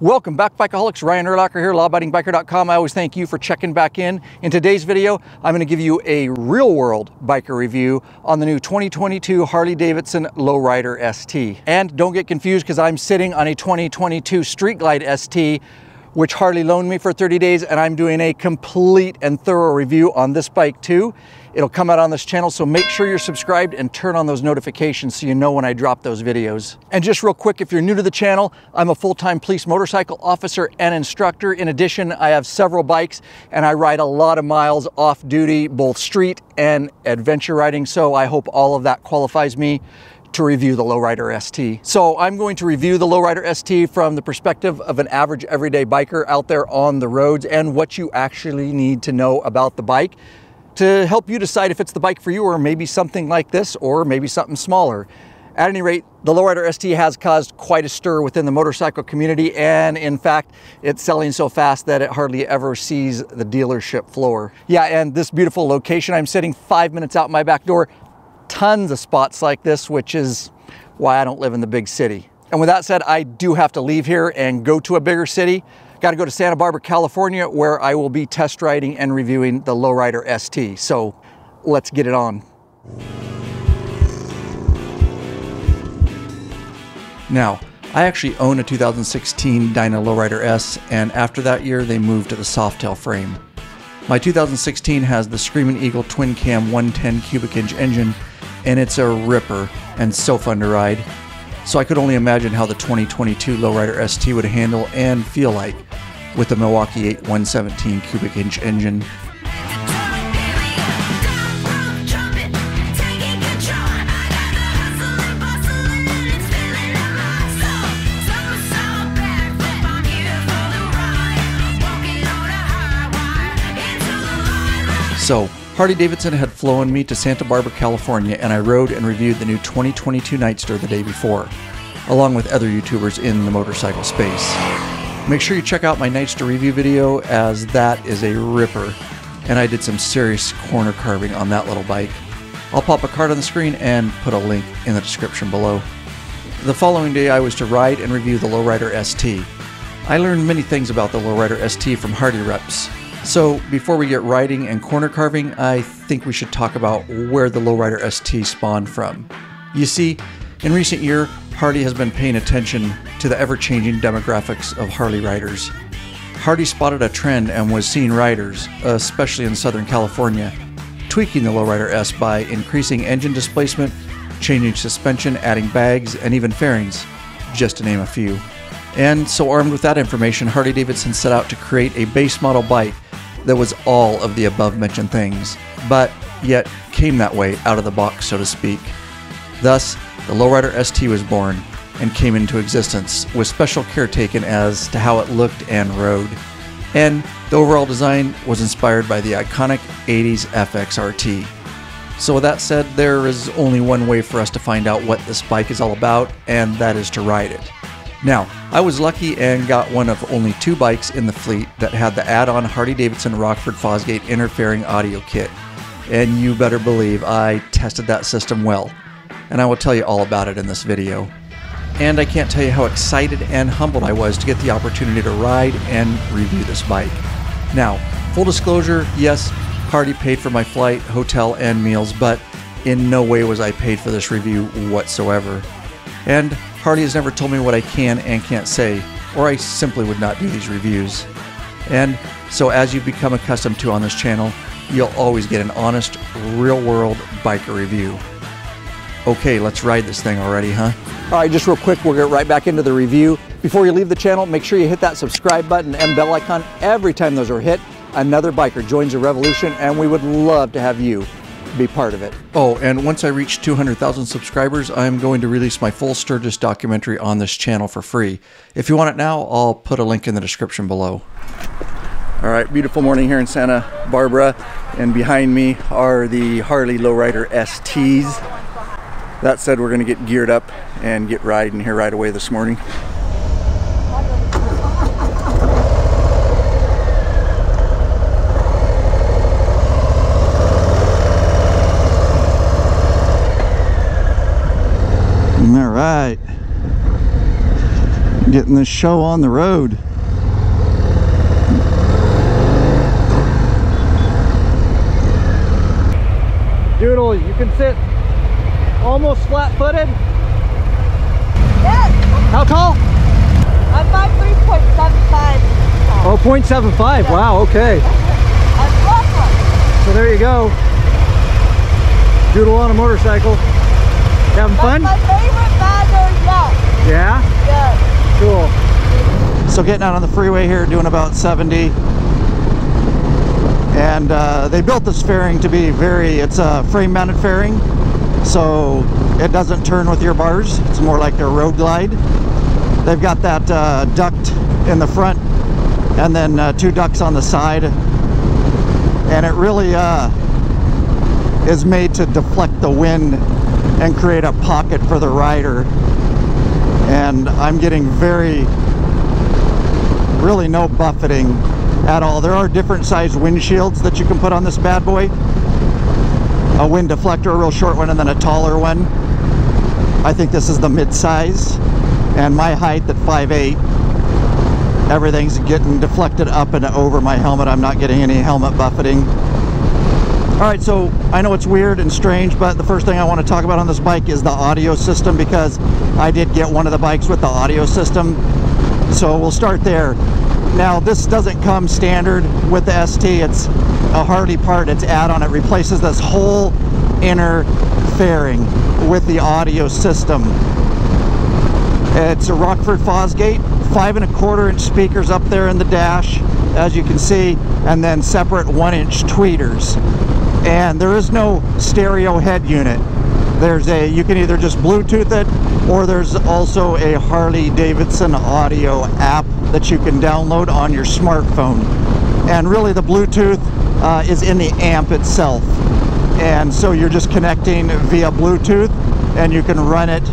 Welcome back, Bikeaholics. Ryan Urlacher here, lawabidingbiker.com. I always thank you for checking back in. In today's video, I'm going to give you a real-world biker review on the new 2022 Harley-Davidson Low Rider ST. And don't get confused, because I'm sitting on a 2022 Street Glide ST, which Harley loaned me for 30 days, and I'm doing a complete and thorough review on this bike too. It'll come out on this channel, so make sure you're subscribed and turn on those notifications so you know when I drop those videos. And just real quick, if you're new to the channel, I'm a full-time police motorcycle officer and instructor. In addition, I have several bikes and I ride a lot of miles off duty, both street and adventure riding, so I hope all of that qualifies me to review the Low Rider ST. So I'm going to review the Low Rider ST from the perspective of an average everyday biker out there on the roads, and what you actually need to know about the bike to help you decide if it's the bike for you, or maybe something like this, or maybe something smaller. At any rate, the Low Rider ST has caused quite a stir within the motorcycle community, and in fact, it's selling so fast that it hardly ever sees the dealership floor. Yeah, and this beautiful location, I'm sitting 5 minutes out my back door. Tons of spots like this, which is why I don't live in the big city. And with that said, I do have to leave here and go to a bigger city. Got to go to Santa Barbara, California, where I will be test riding and reviewing the Low Rider ST. So let's get it on. Now, I actually own a 2016 Dyna Lowrider S, and after that year, they moved to the Softail frame. My 2016 has the Screaming Eagle Twin Cam 110 cubic inch engine, and it's a ripper and so fun to ride. So I could only imagine how the 2022 Low Rider ST would handle and feel like with the Milwaukee 8 117 cubic inch engine. So, Harley-Davidson had flown me to Santa Barbara, California, and I rode and reviewed the new 2022 Nightster the day before, along with other YouTubers in the motorcycle space. Make sure you check out my Nightster review video, as that is a ripper, and I did some serious corner carving on that little bike. I'll pop a card on the screen and put a link in the description below. The following day, I was to ride and review the Low Rider ST. I learned many things about the Low Rider ST from Harley reps. So before we get riding and corner carving, I think we should talk about where the Low Rider ST spawned from. You see, in recent years, Harley has been paying attention to the ever-changing demographics of Harley riders. Harley spotted a trend and was seeing riders, especially in Southern California, tweaking the Low Rider S by increasing engine displacement, changing suspension, adding bags, and even fairings, just to name a few. And so armed with that information, Harley-Davidson set out to create a base model bike that was all of the above-mentioned things, but yet came that way out of the box, so to speak. Thus, the Low Rider ST was born and came into existence, with special care taken as to how it looked and rode. And the overall design was inspired by the iconic 80s FXRT. So with that said, there is only one way for us to find out what this bike is all about, and that is to ride it. Now, I was lucky and got one of only two bikes in the fleet that had the add-on Harley-Davidson Rockford Fosgate interfering audio kit. And you better believe I tested that system well. And I will tell you all about it in this video. And I can't tell you how excited and humbled I was to get the opportunity to ride and review this bike. Now, full disclosure, yes, Harley paid for my flight, hotel, and meals, but in no way was I paid for this review whatsoever. And Harley has never told me what I can and can't say, or I simply would not do these reviews. And so as you've become accustomed to on this channel, you'll always get an honest, real-world biker review. Okay, let's ride this thing already, huh? All right, just real quick, we'll get right back into the review. Before you leave the channel, make sure you hit that subscribe button and bell icon. Every time those are hit, another biker joins the revolution, and we would love to have you be part of it. Oh, and once I reach 200,000 subscribers, I'm going to release my full Sturgis documentary on this channel for free. If you want it now, I'll put a link in the description below. All right, beautiful morning here in Santa Barbara, and behind me are the Harley Low Rider STs. That said, we're going to get geared up and get riding here right away this morning. All right, getting getting this show on the road. Doodle, you can sit almost flat-footed. Yes. How tall? I'm 5'3", 0.75. Oh, 0.75. Yeah. Wow. Okay. I'm 12 foot. So there you go. Doodle on a motorcycle. Having fun? That's my favorite rider yet. Yeah. Yeah. Cool. So getting out on the freeway here, doing about 70. And they built this fairing to be it's a frame mounted fairing, so it doesn't turn with your bars. It's more like their Road Glide. They've got that duct in the front and then two ducts on the side, and it really is made to deflect the wind and create a pocket for the rider. And I'm getting really no buffeting at all. There are different size windshields that you can put on this bad boy. A wind deflector, a real short one, and then a taller one. I think this is the mid-size, and my height at 5'8", everything's getting deflected up and over my helmet. I'm not getting any helmet buffeting. All right, so I know it's weird and strange, but the first thing I want to talk about on this bike is the audio system, because I did get one of the bikes with the audio system. So we'll start there. Now, this doesn't come standard with the ST. It's a Harley part, it's add-on. It replaces this whole inner fairing with the audio system. It's a Rockford Fosgate, 5¼ inch speakers up there in the dash, as you can see, and then separate 1-inch tweeters. And there is no stereo head unit. There's you can either just Bluetooth it, or there's also a Harley-Davidson audio app that you can download on your smartphone. And really the Bluetooth is in the amp itself. And so you're just connecting via Bluetooth and you can run it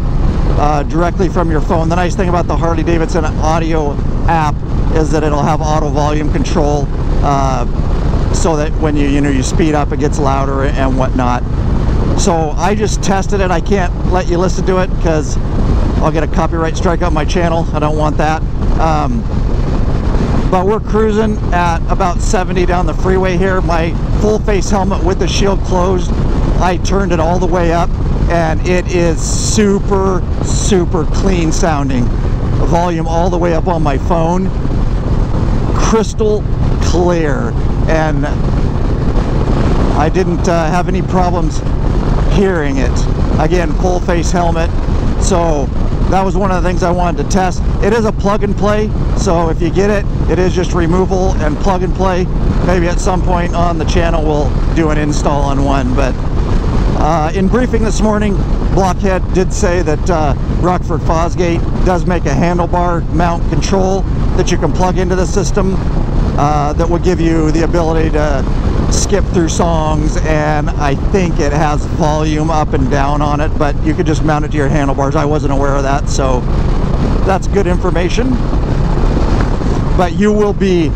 directly from your phone. The nice thing about the Harley-Davidson audio app is that it'll have auto volume control so that when you speed up, it gets louder and whatnot. So I just tested it. I can't let you listen to it because I'll get a copyright strike on my channel. I don't want that. But we're cruising at about 70 down the freeway here. My full face helmet with the shield closed, I turned it all the way up, and it is super clean sounding. Volume all the way up on my phone, crystal clear, and I didn't have any problems hearing it. Again, full face helmet. So that was one of the things I wanted to test. It is a plug and play, so if you get it, it is just removal and plug and play. Maybe at some point on the channel we'll do an install on one, but in briefing this morning, Blockhead did say that Rockford Fosgate does make a handlebar mount control that you can plug into the system that will give you the ability to skip through songs, and I think it has volume up and down on it, but you could just mount it to your handlebars. I wasn't aware of that, so that's good information. But you will be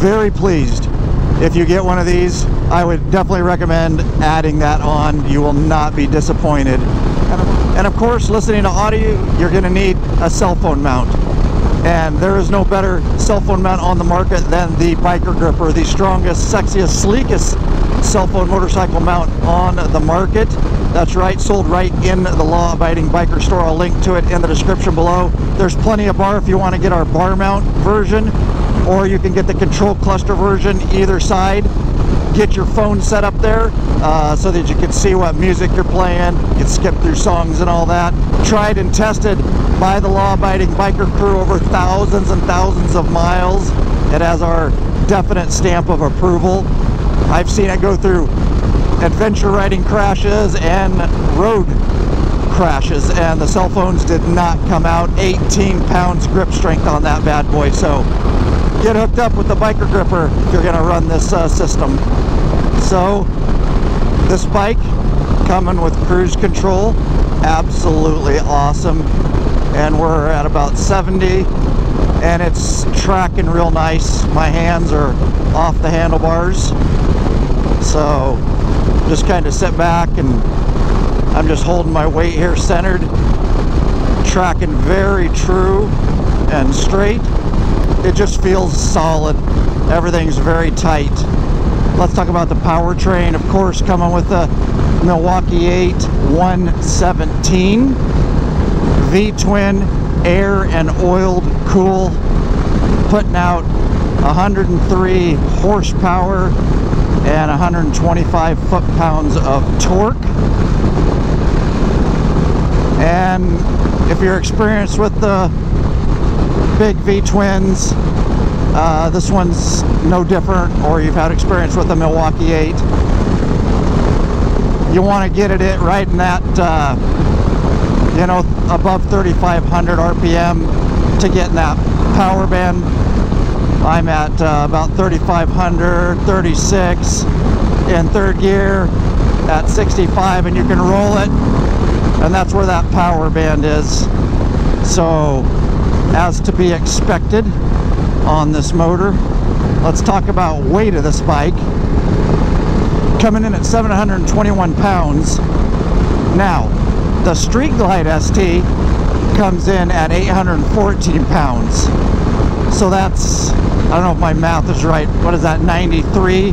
very pleased if you get one of these. I would definitely recommend adding that on. You will not be disappointed. And of course, listening to audio, you're going to need a cell phone mount. And there is no better cell phone mount on the market than the Biker Gripper, the strongest, sexiest, sleekest cell phone motorcycle mount on the market. That's right, sold right in the law-abiding biker store. I'll link to it in the description below. There's plenty of bar if you want to get our bar mount version, or you can get the control cluster version, either side. Get your phone set up there so that you can see what music you're playing. You can skip through songs and all that. Tried and tested by the law-abiding biker crew over thousands and thousands of miles. It has our definite stamp of approval. I've seen it go through adventure riding crashes and road crashes, and the cell phones did not come out. 18 pounds grip strength on that bad boy, so get hooked up with the Biker Gripper if you're going to run this system. So this bike coming with cruise control, absolutely awesome. And we're at about 70, and it's tracking real nice. My hands are off the handlebars, so just kind of sit back, and I'm just holding my weight here centered, tracking very true and straight. It just feels solid. Everything's very tight. Let's talk about the powertrain. Of course, coming with the Milwaukee 8 117 V-twin, air and oiled cool, putting out 103 horsepower and 125 foot-pounds of torque. And if you're experienced with the big V-twins, this one's no different, or you've had experience with the Milwaukee 8. You want to get it right in that, you know, above 3,500 RPM to get in that power band. I'm at about 3,500, 36 in third gear at 65, and you can roll it, and that's where that power band is. So, as to be expected on this motor. Let's talk about weight of this bike. Coming in at 721 pounds. Now, the Street Glide ST comes in at 814 pounds. So that's, I don't know if my math is right, what is that, 93?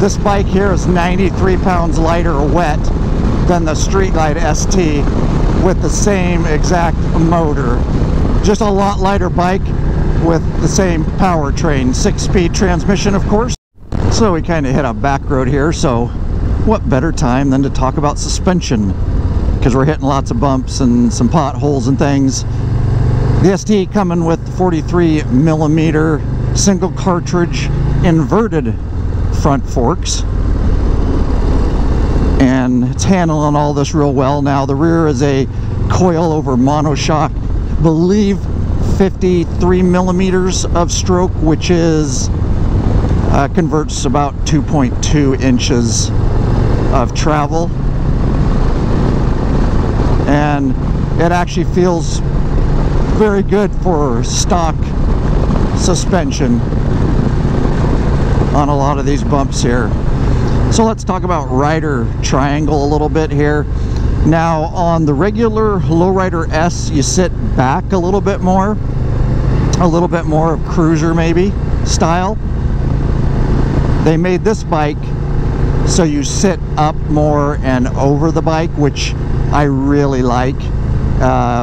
This bike here is 93 pounds lighter wet than the Street Glide ST with the same exact motor. Just a lot lighter bike with the same powertrain, 6-speed transmission, of course. So we kind of hit a back road here, so what better time than to talk about suspension, because we're hitting lots of bumps and some potholes and things. The ST coming with 43 millimeter single cartridge inverted front forks, and it's handling all this real well. Now the rear is a coil over monoshock, believe 53 millimeters of stroke, which is converts about 2.2 inches of travel, and it actually feels very good for stock suspension on a lot of these bumps here. So let's talk about rider triangle a little bit here. Now on the regular Low Rider S, you sit back a little bit more of cruiser maybe style. They made this bike so you sit up more and over the bike, which I really like,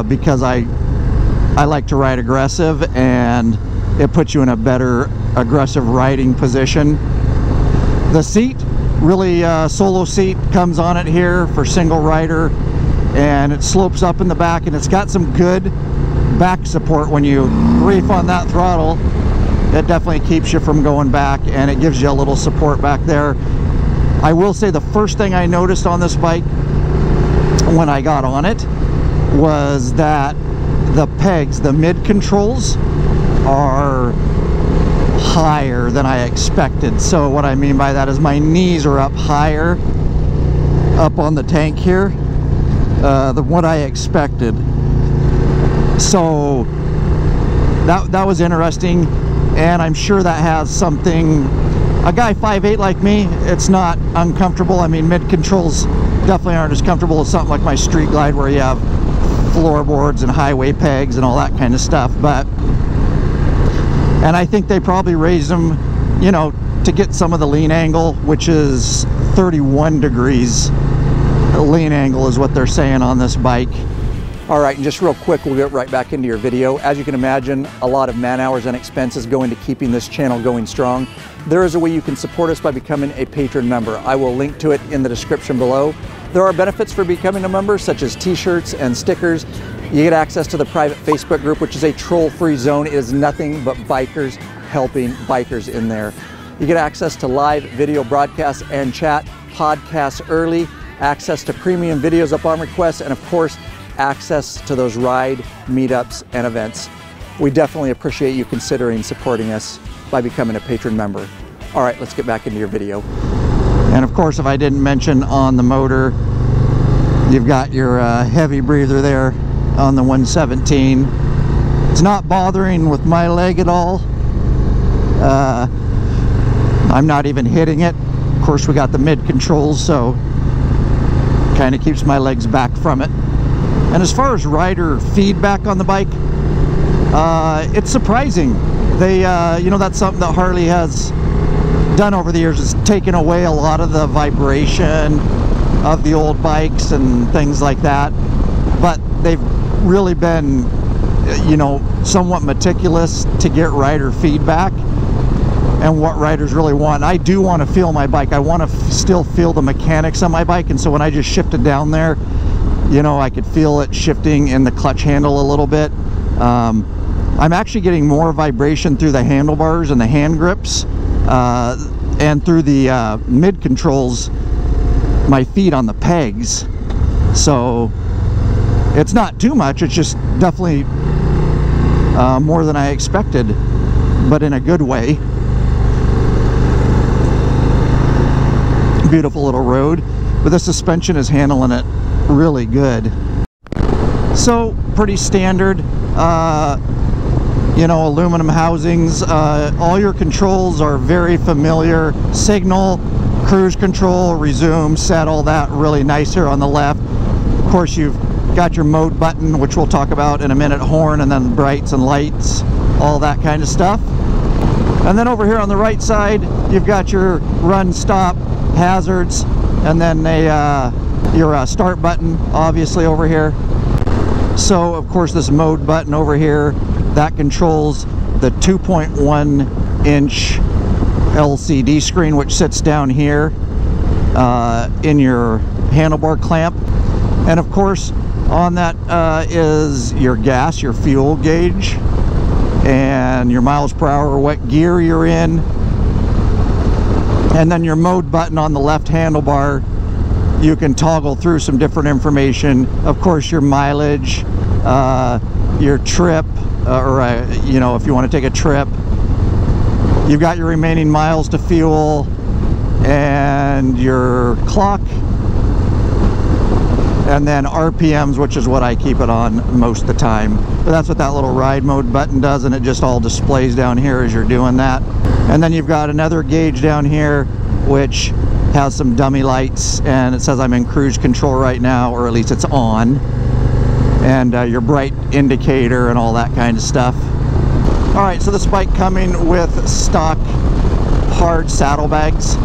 because I like to ride aggressive, and it puts you in a better aggressive riding position. The seat, really solo seat comes on it here for single rider, and it slopes up in the back, and it's got some good back support. When you reef on that throttle, it definitely keeps you from going back, and it gives you a little support back there. I will say the first thing I noticed on this bike when I got on it was that the pegs, the mid controls, are higher than I expected. So what I mean by that is my knees are up higher up on the tank here than what I expected. So that was interesting, and I'm sure that has something. A guy 5'8 like me, it's not uncomfortable. I mean, mid controls definitely aren't as comfortable as something like my Street Glide, where you have floorboards and highway pegs and all that kind of stuff. But and I think they probably raised them, you know, to get some of the lean angle, which is 31 degrees. The lean angle is what they're saying on this bike. All right, and just real quick, we'll get right back into your video. As you can imagine, a lot of man hours and expenses go into keeping this channel going strong. There is a way you can support us by becoming a patron member. I will link to it in the description below. There are benefits for becoming a member, such as t-shirts and stickers. You get access to the private Facebook group, which is a troll-free zone. It is nothing but bikers helping bikers in there. You get access to live video broadcasts and chat, podcasts early, access to premium videos up on request, and of course, access to those ride meetups and events. We definitely appreciate you considering supporting us by becoming a patron member. All right, let's get back into your video. And of course, if I didn't mention on the motor, you've got your heavy breather there on the 117. It's not bothering with my leg at all. I'm not even hitting it. Of course, we got the mid controls, so kind of keeps my legs back from it. And as far as rider feedback on the bike, It's surprising. They, you know, that's something that Harley has done over the years, is taken away a lot of the vibration of the old bikes and things like that. But they've really been, you know, somewhat meticulous to get rider feedback and what riders really want. I do want to feel my bike. I want to still feel the mechanics on my bike. And so when I just shifted down there, you know, I could feel it shifting in the clutch handle a little bit. I'm actually getting more vibration through the handlebars and the hand grips and through the mid controls, my feet on the pegs. So it's not too much. It's just definitely more than I expected, but in a good way. Beautiful little road, but the suspension is handling it really good. So pretty standard, you know, aluminum housings. All your controls are very familiar. Signal, cruise control, resume, set, all that really nice here on the left. Of course, you've got your mode button, which we'll talk about in a minute, horn, and then brights and lights, all that kind of stuff. And then over here on the right side, you've got your run, stop, hazards, and then your start button, obviously, over here. So of course this mode button over here, that controls the 2.1 inch LCD screen, which sits down here in your handlebar clamp. And of course on that is your gas, your fuel gauge, and your miles per hour, what gear you're in. And then your mode button on the left handlebar, you can toggle through some different information. Of course, your mileage, your trip, you know, if you want to take a trip. You've got your remaining miles to fuel and your clock. And then RPMs, which is what I keep it on most of the time. But that's what that little ride mode button does, and it just all displays down here as you're doing that. And then you've got another gauge down here, which has some dummy lights, and it says I'm in cruise control right now, or at least it's on. And your bright indicator and all that kind of stuff. All right, so this bike coming with stock hard saddlebags.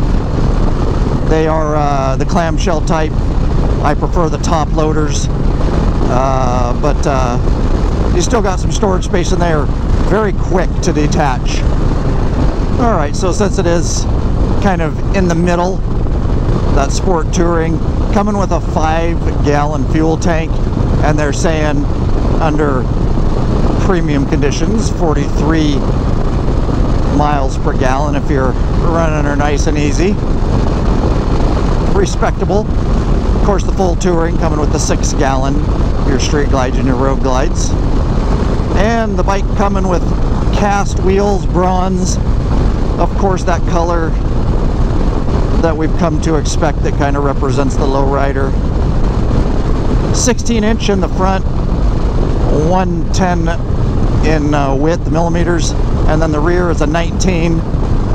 They are the clamshell type. I prefer the top loaders, but you still got some storage space in there. Very quick to detach. All right, so since it is kind of in the middle, that sport touring, coming with a 5-gallon fuel tank, and they're saying under premium conditions, 43 miles per gallon if you're running her nice and easy. Respectable. Of course, the full touring coming with the 6-gallon, your Street Glides and your Road Glides. And the bike coming with cast wheels, bronze. Of course, that color that we've come to expect that kind of represents the Low Rider. 16 inch in the front, 110 in width, millimeters, and then the rear is a 19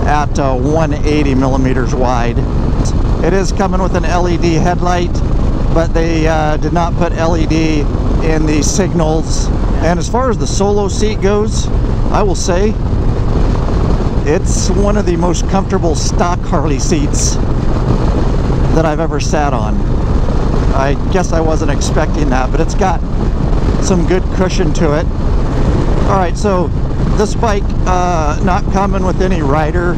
at 180 millimeters wide. It is coming with an LED headlight, but they did not put LED in the signals. And as far as the solo seat goes, I will say it's one of the most comfortable stock Harley seats that I've ever sat on. I guess I wasn't expecting that, but it's got some good cushion to it. All right, so this bike not coming with any rider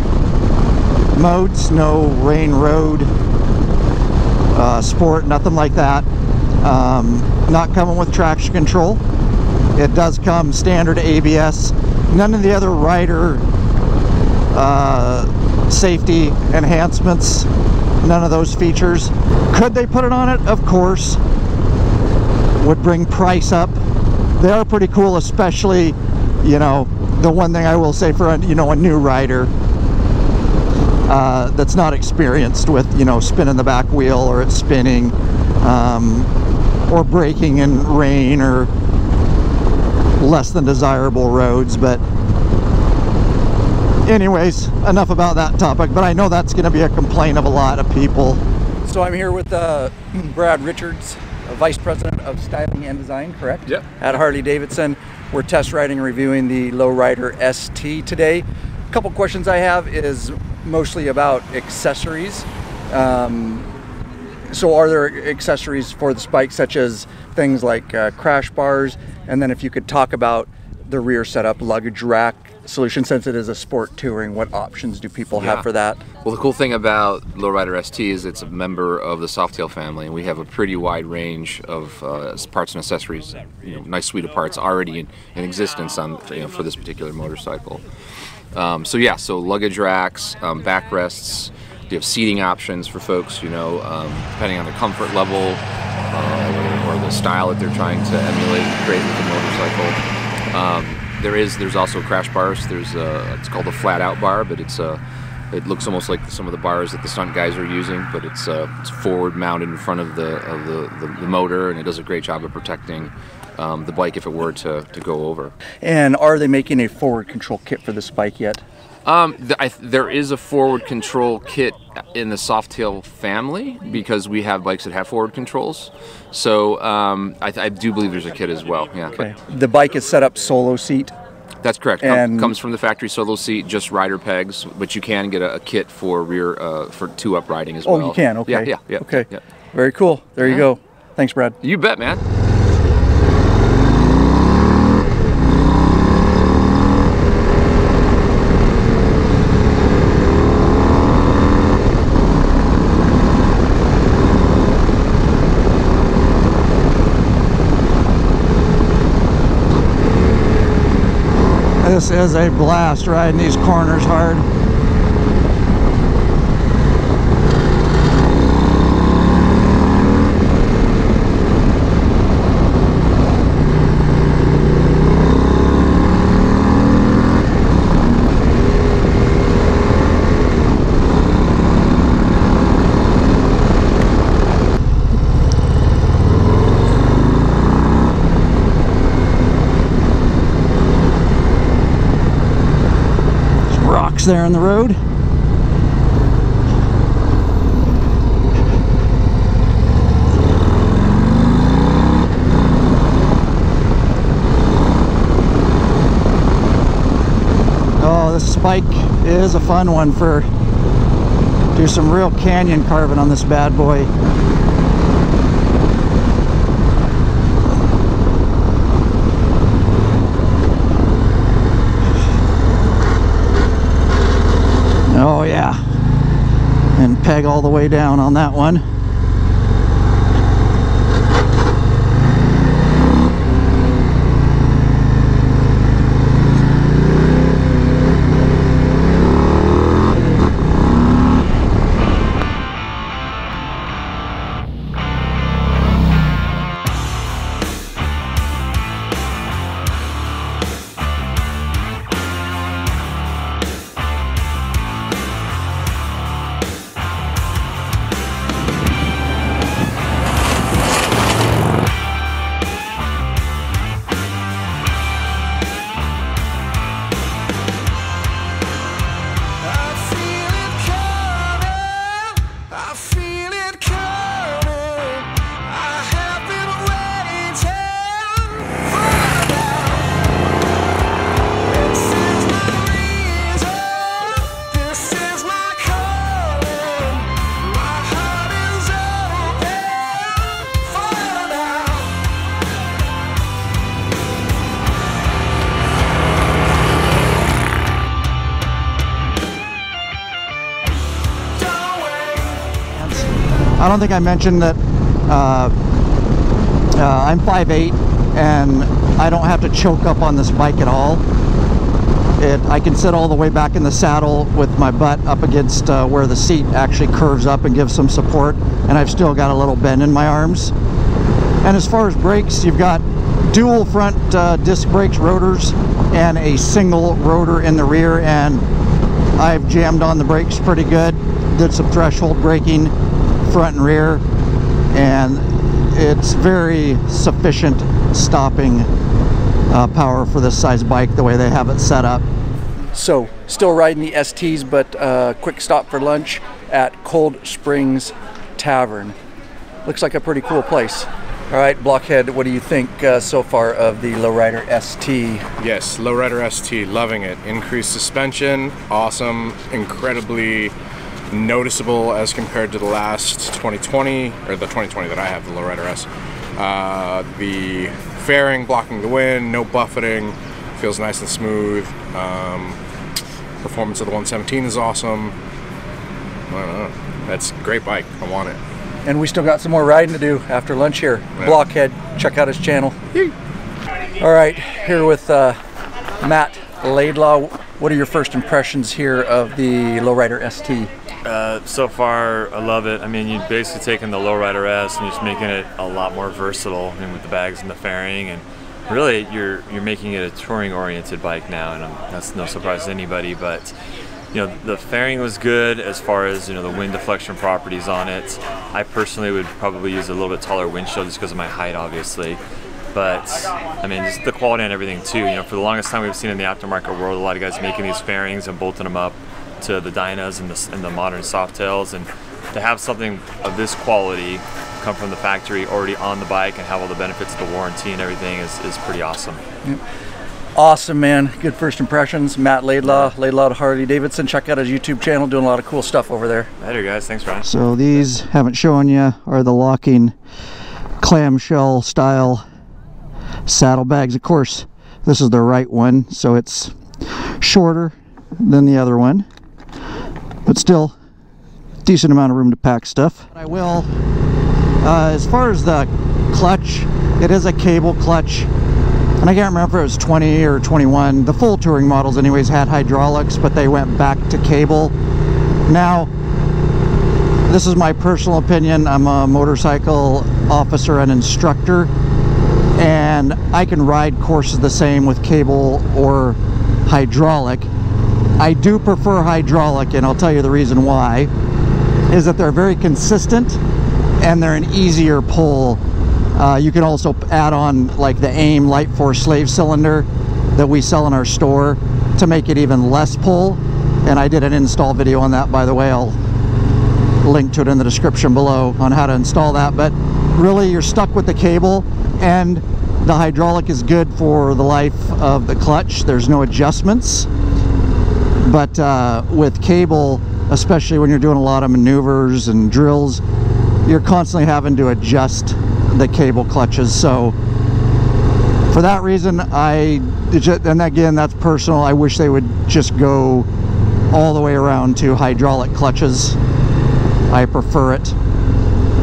modes, no rain, road, sport, nothing like that. Not coming with traction control. It does come standard ABS. None of the other rider safety enhancements, none of those features. Could they put it on it? Of course. Would bring price up. They are pretty cool, especially, you know, the one thing I will say for, you know, a new rider that's not experienced with, you know, spinning the back wheel, or it's spinning or braking in rain or less than desirable roads. But anyways, enough about that topic, but I know that's going to be a complaint of a lot of people. So I'm here with Brad Richards, Vice President of Styling and Design, correct? Yep. At Harley-Davidson. We're test riding and reviewing the Low Rider ST today. A couple questions I have is mostly about accessories. So are there accessories for this bike, such as things like crash bars? And then if you could talk about the rear setup, luggage rack solution, since it is a sport touring, what options do people have for that? Well, the cool thing about Low Rider ST is it's a member of the Softail family, and we have a pretty wide range of parts and accessories, nice suite of parts already in existence on, for this particular motorcycle. So luggage racks, backrests, you have seating options for folks, depending on the comfort level or the style that they're trying to emulate and create with the motorcycle. There's also crash bars. There's it's called a flat out bar, but it looks almost like some of the bars that the stunt guys are using, but it's forward mounted in front of the motor, and it does a great job of protecting the bike if it were to go over. And are they making a forward control kit for this bike yet? There is a forward control kit in the Softail family because we have bikes that have forward controls. So I do believe there's a kit as well. Yeah. Okay. The bike is set up solo seat. That's correct. And comes from the factory solo seat, just rider pegs, but you can get a kit for rear for two up riding as well. Oh, you can. Okay. Yeah. Yeah. Yeah. Okay. Yeah. Very cool. There you go. Thanks, Brad. You bet, man. This is a blast riding these corners hard. There on the road. Oh, this spike is a fun one for do some real canyon carving on this bad boy. Oh yeah, and peg all the way down on that one. I don't think I mentioned that I'm 5'8", and I don't have to choke up on this bike at all. I can sit all the way back in the saddle with my butt up against where the seat actually curves up and gives some support, and I've still got a little bend in my arms. And as far as brakes, you've got dual front disc brakes, rotors, and a single rotor in the rear, and I've jammed on the brakes pretty good. Did some threshold braking, front and rear, and it's very sufficient stopping power for this size bike the way they have it set up. So still riding the STs, but quick stop for lunch at Cold Springs Tavern. Looks like a pretty cool place. All right, Blockhead, what do you think so far of the Low Rider ST? Yes, Low Rider ST, loving it. Increased suspension, awesome, incredibly noticeable as compared to the last 2020, or the 2020 that I have, the Low Rider S. The fairing, blocking the wind, no buffeting, feels nice and smooth. Performance of the 117 is awesome. I don't know. That's a great bike. I want it. And we still got some more riding to do after lunch here. Yeah. Blockhead, check out his channel. Yeah. All right, here with Matt Laidlaw. What are your first impressions here of the Low Rider ST? So far, I love it. I mean, you've basically taken the Low Rider S and just making it a lot more versatile, I mean, with the bags and the fairing, and really you're making it a touring-oriented bike now, and that's no surprise to anybody. But you know, the fairing was good as far as, you know, the wind deflection properties on it. I personally would probably use a little bit taller windshield just because of my height, obviously. But I mean, just the quality and everything too. You know, for the longest time we've seen in the aftermarket world, a lot of guys making these fairings and bolting them up to the Dynas and the modern Softails, and to have something of this quality come from the factory already on the bike and have all the benefits of the warranty and everything is pretty awesome. Yep. Awesome, man. Good first impressions. Matt Laidlaw, Laidlaw to Harley-Davidson. Check out his YouTube channel, doing a lot of cool stuff over there. Later, guys. Thanks, Ryan. So these, haven't shown you, are the locking clamshell style saddlebags. Of course, this is the right one, so it's shorter than the other one, but still decent amount of room to pack stuff. I will, as far as the clutch, it is a cable clutch. And I can't remember if it was 20 or 21. The full touring models anyways had hydraulics, but they went back to cable. Now, this is my personal opinion. I'm a motorcycle officer and instructor, and I can ride courses the same with cable or hydraulic. I do prefer hydraulic, and I'll tell you the reason why, is that they're very consistent and they're an easier pull. You can also add on like the AIM Light Force Slave Cylinder that we sell in our store to make it even less pull. And I did an install video on that, by the way. I'll link to it in the description below on how to install that. But really, you're stuck with the cable, and the hydraulic is good for the life of the clutch. There's no adjustments. But with cable, especially when you're doing a lot of maneuvers and drills, you're constantly having to adjust the cable clutches. So for that reason, and again, that's personal, I wish they would just go all the way around to hydraulic clutches. I prefer it.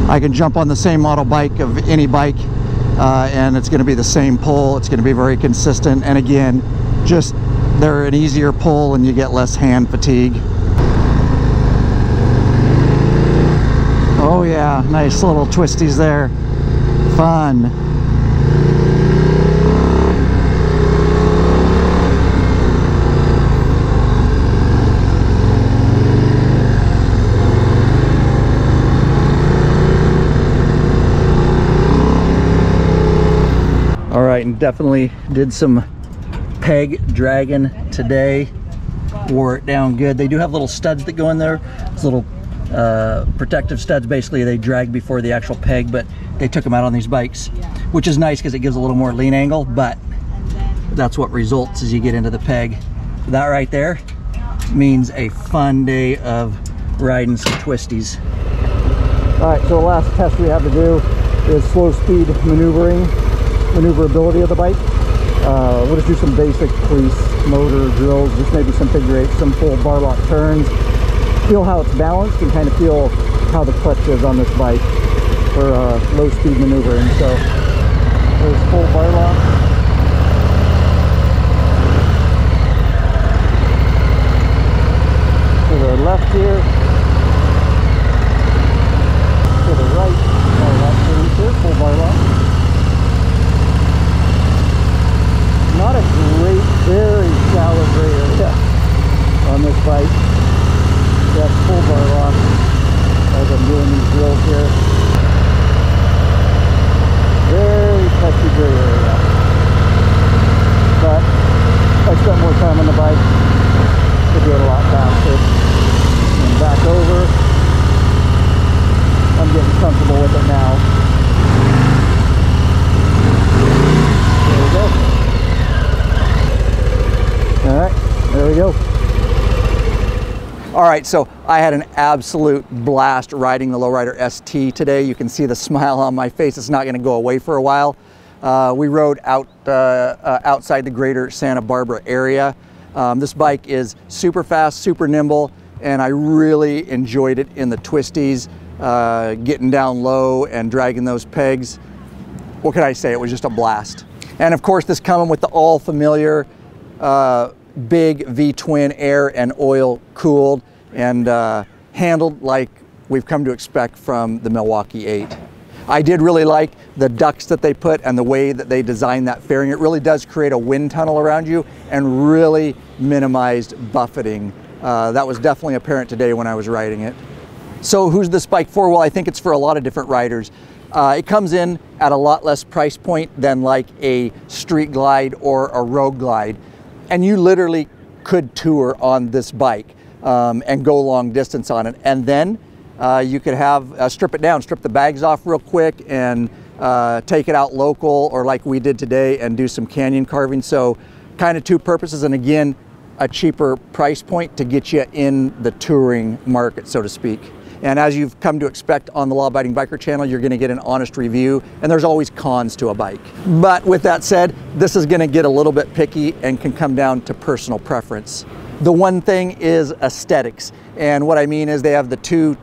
I can jump on the same model bike of any bike, and it's going to be the same pull. It's going to be very consistent, and again, just they're an easier pull and you get less hand fatigue. Oh yeah, nice little twisties there. Fun. All right, and definitely did some peg dragging today. Wore it down good. They do have little studs that go in there. It's little protective studs. Basically, they drag before the actual peg, but they took them out on these bikes, which is nice because it gives a little more lean angle, but that's what results as you get into the peg. That right there means a fun day of riding some twisties. All right, so the last test we have to do is slow speed maneuverability of the bike. We'll just do some basic police motor drills, just maybe some figure eights, some full bar lock turns. Feel how it's balanced and kind of feel how the clutch is on this bike for low speed maneuvering. So there's full bar lock. To the left here. To the right. Bar lock turns here. Full bar lock. Not a great, very shallow gray area on this bike. That's full bar lock as I'm doing these drills here. Very touchy gray area, but if I spent more time on the bike, it'd do it a lot faster. And back over, I'm getting comfortable with it now. go. All right, so I had an absolute blast riding the Low Rider ST today. You can see the smile on my face. It's not going to go away for a while. We rode out outside the greater Santa Barbara area. This bike is super fast, super nimble, and I really enjoyed it in the twisties, getting down low and dragging those pegs. What can I say? It was just a blast. And of course, this coming with the all familiar big V-twin, air and oil cooled, and handled like we've come to expect from the Milwaukee 8. I did really like the ducts that they put and the way that they designed that fairing. It really does create a wind tunnel around you and really minimized buffeting. That was definitely apparent today when I was riding it. So who's this bike for? Well, I think it's for a lot of different riders. It comes in at a lot less price point than like a Street Glide or a Road Glide. And you literally could tour on this bike and go long distance on it. And then you could have, strip it down, strip the bags off real quick and take it out local, or like we did today, and do some canyon carving. So kind of two purposes, and again, a cheaper price point to get you in the touring market, so to speak. And as you've come to expect on the Law Abiding Biker channel, you're gonna get an honest review, and there's always cons to a bike. But with that said, this is gonna get a little bit picky and can come down to personal preference. The one thing is aesthetics. And what I mean is they have the two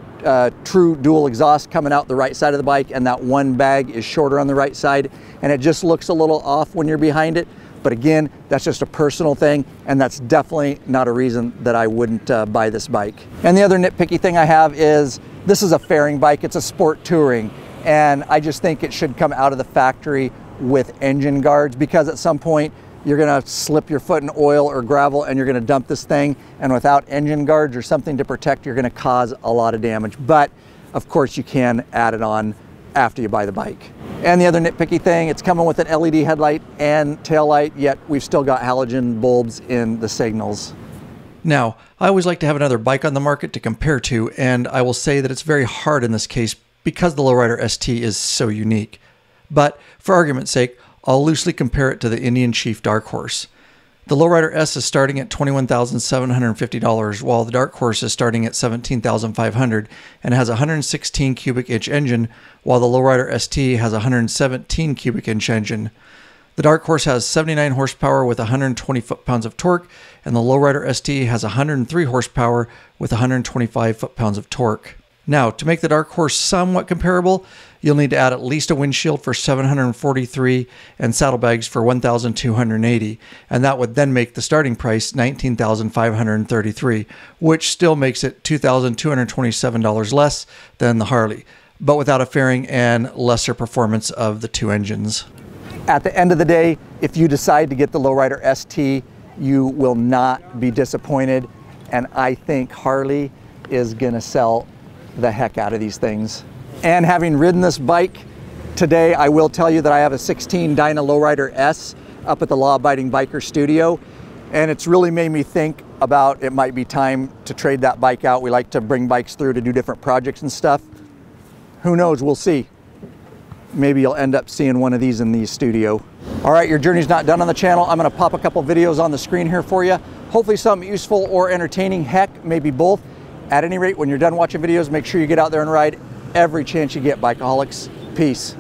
true dual exhaust coming out the right side of the bike, and that one bag is shorter on the right side, and it just looks a little off when you're behind it. But again, that's just a personal thing, and that's definitely not a reason that I wouldn't buy this bike. And the other nitpicky thing I have is this is a fairing bike. It's a sport touring, and I just think it should come out of the factory with engine guards, because at some point you're going to slip your foot in oil or gravel and you're going to dump this thing, and without engine guards or something to protect, you're going to cause a lot of damage. But of course you can add it on after you buy the bike. And the other nitpicky thing, it's coming with an LED headlight and tail light, yet we've still got halogen bulbs in the signals. Now, I always like to have another bike on the market to compare to, and I will say that it's very hard in this case because the Low Rider ST is so unique. But for argument's sake, I'll loosely compare it to the Indian Chief Dark Horse. The Low Rider S is starting at $21,750, while the Dark Horse is starting at $17,500 and has a 116 cubic inch engine, while the Low Rider ST has a 117 cubic inch engine. The Dark Horse has 79 horsepower with 120 foot-pounds of torque, and the Low Rider ST has 103 horsepower with 125 foot-pounds of torque. Now, to make the Dark Horse somewhat comparable, you'll need to add at least a windshield for $743 and saddlebags for $1,280, and that would then make the starting price $19,533, which still makes it $2,227 less than the Harley, but without a fairing and lesser performance of the two engines. At the end of the day, if you decide to get the Low Rider ST, you will not be disappointed, and I think Harley is gonna sell the heck out of these things. And having ridden this bike today, I will tell you that I have a 16 Dyna Lowrider S up at the Law Abiding Biker studio, and it's really made me think about it might be time to trade that bike out. We like to bring bikes through to do different projects and stuff. Who knows, we'll see. Maybe you'll end up seeing one of these in the studio. All right, your journey's not done on the channel. I'm gonna pop a couple videos on the screen here for you. Hopefully something useful or entertaining, heck, maybe both. At any rate, when you're done watching videos, make sure you get out there and ride every chance you get, Bikeaholics. Peace.